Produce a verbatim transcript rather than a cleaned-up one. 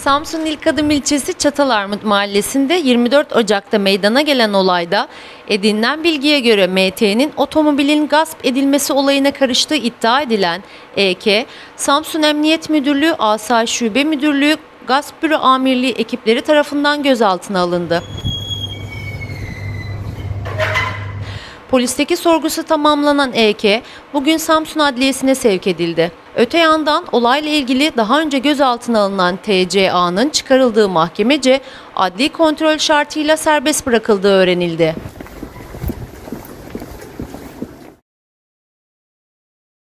Samsun İlkadım ilçesi Çatalarmut mahallesinde yirmi dört Ocak'ta meydana gelen olayda edinilen bilgiye göre M T'nin otomobilin gasp edilmesi olayına karıştığı iddia edilen E K, Samsun Emniyet Müdürlüğü Asayiş Şube Müdürlüğü Gasp Büro Amirliği ekipleri tarafından gözaltına alındı. Polisteki sorgusu tamamlanan E K, bugün Samsun Adliyesi'ne sevk edildi. Öte yandan olayla ilgili daha önce gözaltına alınan T C A'nın çıkarıldığı mahkemece adli kontrol şartıyla serbest bırakıldığı öğrenildi.